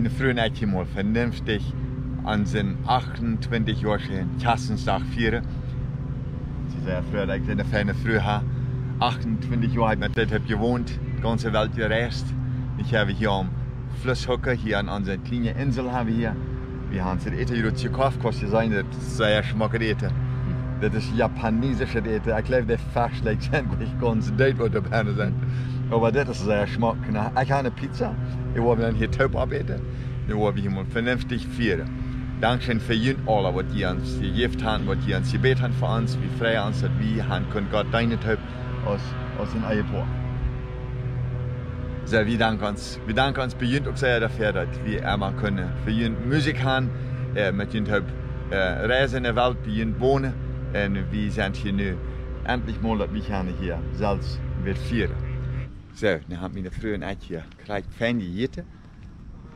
Mijn vrouw en ik helemaal vernünftig aan zijn 28-jarige Kerstdag vieren. Ze zei vroeger dat ik een fijne vrouw had. 28 jaar met dit heb gewoond, de ganze wereld gereisd. Ik heb hier aan Flusshoeken, hier aan onze kleine insel hebben we hier. We hebben ze eten hier gekauft, kost je zijn, dat is zeer smakelijk eten. Dat is Japanisch eten. Ik leef dat vers, ik kan ze duid wat op handen zijn. Maar dit is zeer smakelijk. Ik had een pizza, ik wil dan hier top opeten. Ik wil hier vernünftig vieren. Dankzij voor jullie allen wat je ons gegeven hebt, wat je ons gebeten hebt voor ons. Wie vrij ons dat we hebben kunnen God deinen top als een eigen poort. So, wir danken uns bei Jünd auch sehr dafür, dass wir immer können für Jünd Musik haben, mit Jünd Reisen in der Welt, bei Jünd wohnen und wir sind hier nu endlich mal, dass wir hier selbst wird feiern. So, dann haben meine Frau und ich hier gekriegt fein gegeten,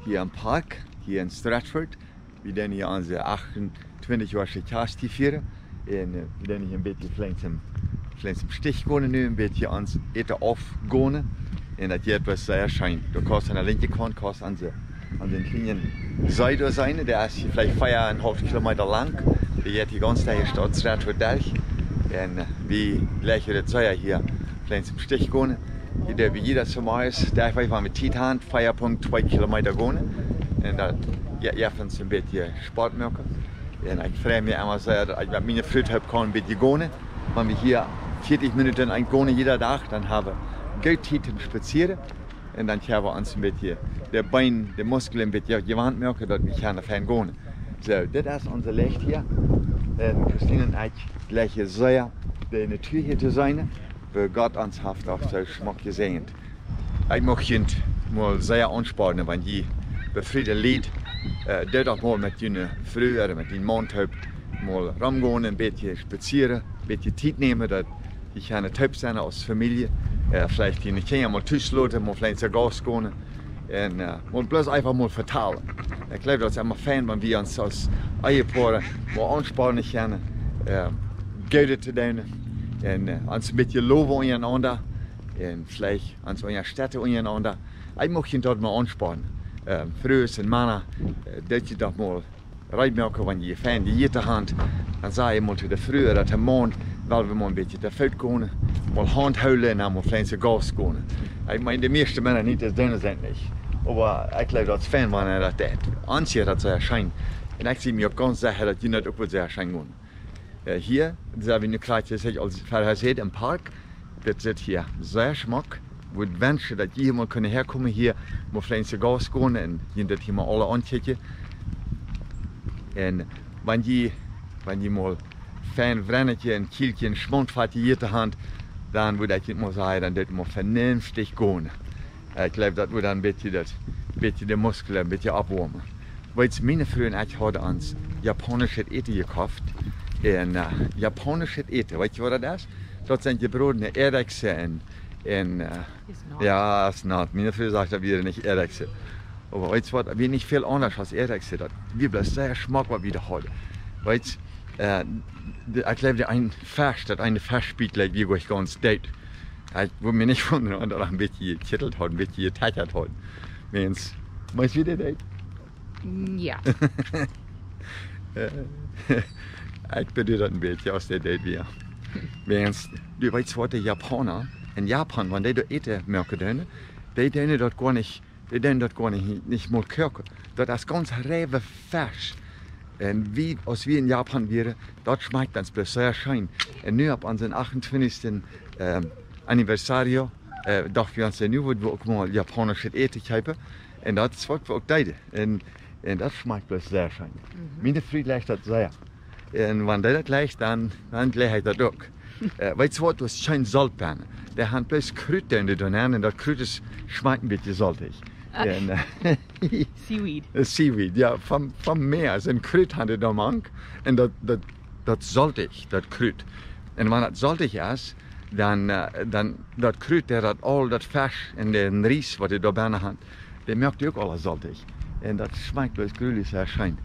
hier im Park, hier in Stratford. Wir werden hier unsere 28-jährige Kerstdag feiern und wir werden hier ein bisschen klein zum Stich gehen, nu, ein bisschen ans Essen aufgehen. En dat je etwas sehr schön. Du kannst an der linken Kante, kannst an den kleinen Seite sein. Der ist vielleicht 4,5 Kilometer lang. Der geht die ganze Zeit Stadt Stratford durch. Und wie gleich wieder Säuer hier vielleicht zum Stich gehen. Hier darf jeder zum Haus. Da fahren mit Titan 4,2 Kilometer gehen. Und da dürfen sie ein bisschen Sport machen. Und ich freue mich immer sehr, dass ich mit meiner Frau ein bisschen gehen kann. Wenn wir hier 40 Minuten gehen, jeder Tag, dann haben wir Geldtieten spazieren en dan gaan we ons een beetje de been, de muskelen een beetje op je wand merken dat we gaan fijn gaan. Zo, dit is onze licht hier. En Christine en ik leggen zeer de natuur hier te zijn. We God ons haft auf zo smak gezegend. Ik mag je mal zeer ontspannen, want je bevrieden lied dit ook mal met je vrouw, met je man mal ramgaan, een beetje spazieren, een beetje tijd nemen dat je gaan thuis zijn als familie. Vielleicht die Kinder mal durchschlagen, mal vielleicht zur Gas gehen und bloß einfach mal vertalen. Ich glaube, das ist immer fein, wenn wir uns als Ehepaare mal ansparen können, Geld zu tun und uns ein bisschen loben untereinander und vielleicht uns unsere Städte untereinander. Ich möchte dort mal ansparen. Früher sind Männer, die doch mal reinmerken, wenn die Feinde jede Hand. Dann sage ich mal zu der Früh oder der Mond, weil wir mal ein bisschen der Feld gehen, mal Hand holen und dann mal vielleicht zu Gas gehen. Ich meine, die meisten Männer nicht, das dünne sind nicht. Aber ich glaube, das ist fein, wenn er das anzieht, das so erscheint. Und ich sehe mir auch ganz sicher, dass die nicht auch so erscheinen gehen. Hier, das habe ich gleich gesagt, als Verhäuset im Park, das ist hier sehr schmack. Ich würde wünschen, dass die hier mal herkommen hier, mal vielleicht zu Gas gehen und die das hier mal alle anziehen. Und wenn die mal fein Brennetje und Kielchen und Schmundfahrt hier zur Hand, dann würde ich mal sagen, dann sollte man vernünftig gehen. Ich glaube, das würde dann ein bisschen die Muskeln ein bisschen abwärmen. Weil meine Frau und ich haben uns japanisches Essen gekauft. Und japanisches Essen, weißt du, was das ist? Dort sind gebratene Eidechse und ja, ist nicht. Meine Frau sagt, das wäre nicht Eidechse. Aber weißt du, wir nicht viel anders als Eidechse. Wir bleiben sehr schmack, was wir da haben. Weißt ich glaube, ein Fisch, das eine Fischspiegel, wie ich ganz date. Ich würde mich nicht wundern, dass er ein bisschen gekittelt hat, ein bisschen getackert hat. Meinst du, wie der date? Ja. Ich bedeutet ein bisschen aus der date, wie meinst du, weißt was, die Japaner in Japan, wenn die da Essen merken, die denen dort gar nicht, nicht mal kochen. Das ist ganz reife Fisch. Und wie, als wir in Japan wären, dort schmeckt uns bloß sehr schön. Und nun, ab unserem 28. Anniversarium, dachten wir uns, nun würden wir auch mal japanisches Essen kaufen. Und das wollten wir auch teilen. Und das schmeckt bloß sehr schön. Meine Frau leicht das sehr. Und wenn die das leicht, dann gleich ich das auch. Weißt du, du hast schön Salzbären. Die haben bloß Krüte in den und das Krüte schmeckt ein bisschen salzig. Seaweed. Seaweed, ja, vom Meer. Also ein Krüt hat er da mank. Und das salzig, das Krüt. Und wenn das salzig ist, dann das Krüt, der hat all das Fisch und den Ries, was er da bei hat, der merkt auch alles salzig. Und das schmeckt das Grüne sehr schön.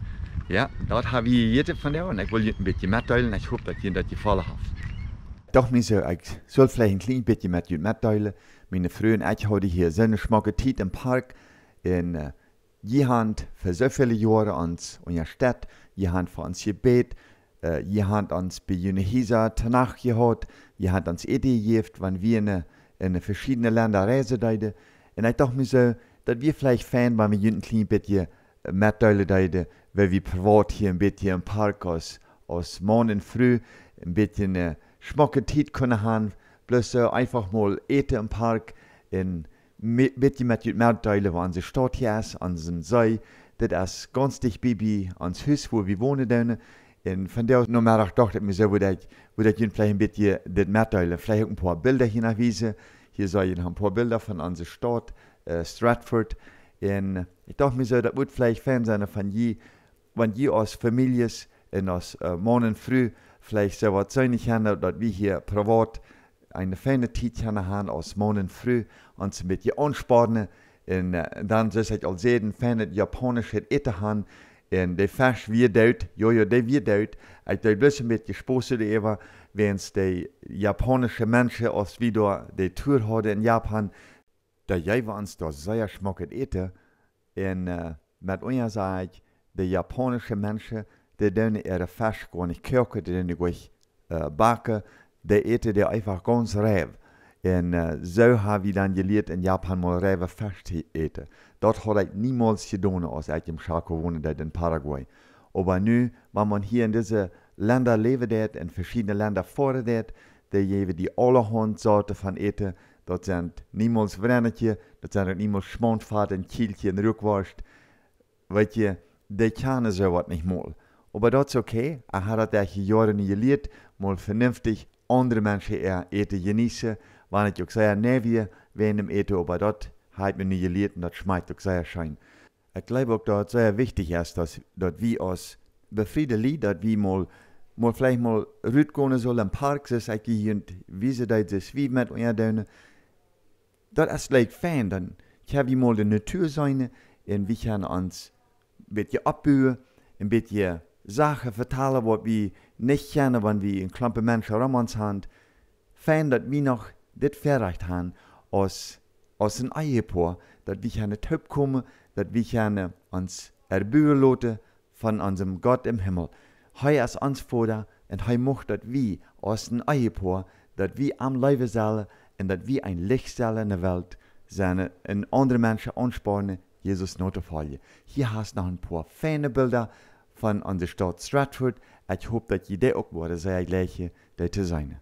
Ja, das habe ich jede von der und ich will ein bisschen mitteilen. Ich hoffe, dass ihr das gefallen hat. Doch, ich soll vielleicht ein klein bisschen mit euch mitteilen. Meine Frau und ich haben hier so eine schmacke Zeit im Park. Und Je hand voor zoveel jaren ons in je stad, je hand voor ons gebed, je hand ons bij Junehisa Tanach gehoord, je hand ons idee geeft, wanneer we in verschillende landen reizen deden. En ik dacht me zo, dat we vielleicht fijn waren, wanneer we een klein beetje metdelen deden, waar we privaat hier een beetje een park als morgen vroeg een beetje een schmucke tijd kunnen hebben, plus einfach mal eten im Park, in beetje met je metdelen waar onze stad hier is, onze zee, dat is ganz dicht bij ons huis, waar we wonen deunen. En vandaar normaal dacht ik me zo, dat je vielleicht een beetje dit metdelen, vielleicht ook een paar Bilder hier naar wijzen. Hier zijn een paar Bilder van onze stad, Stratford. En ik dacht me zo, dat moet vielleicht fijn zijn van je, want je als families en als morgen früh vielleicht so was sein können, dass wir hier privat eine feine Zeit haben als morgen früh uns mit ihr anspornen. Und dann soll es als jeden feine japanische Essen haben. Und der Fisch wird dort, ja, der wird dort. Ich habe bloß mit gesprochen darüber, wenn die japanischen Menschen als wieder die Tour hatten in Japan, da haben uns das sehr schmeckt Essen. Und mit uns sage ich, die japanischen Menschen, die doen ihre Fisch gar nicht kochen, die doen nicht backen, die eten die einfach ganz reif. Und so haben wir dann gelernt, in Japan mal reife Fisch zu eten. Das habe ich niemals getan, als ich im Chaco wohnte, in Paraguay. Aber nu, wenn man hier in diesen Ländern lebt, in verschiedenen Ländern fährt, die geben die allerhand Sorten von Eten. Das sind niemals Wrennerchen, das sind niemals Schmandfahrten, Kielchen, Rückwurst. Weißt du, die kennen sowas nicht mal. Aber das ist okay. Er hat das die Jahre nicht gelernt, mal vernünftig andere Menschen ihr Essen genießen. Wenn ich auch sage, nein, wir werden im Essen, aber das hat man nicht gelernt und das schmeckt auch sehr schön. Ich glaube auch, dass es sehr wichtig ist, dass wir als Befriedeli, dass wir mal vielleicht mal rübergehen sollen im Park, dass ich hier und wie sie das wie mit uns tun. Das ist gleich fein. Dann können wir mal die Natur sein und wir können uns ein bisschen abbauen, ein bisschen Sachen vertellen, wat we niet kennen, wenn we een klompe Menschen rond ons hebben. Fijn dat we nog dit verrecht hebben als een Ehepaar, dat we kunnen terugkomen, dat we kunnen ons erburen laten van onze God im Himmel. Hij is ons Vader en hij mag dat we als een Ehepaar, dat we am leven zullen en dat we een licht zullen in de wereld zijn en andere mensen aansporen, Jezus na te volgen. Hier hast nog een paar fijne Bilder van onze stad Stratford. Ik hoop dat je die ook worden, zei ik gleich, dat te zijn.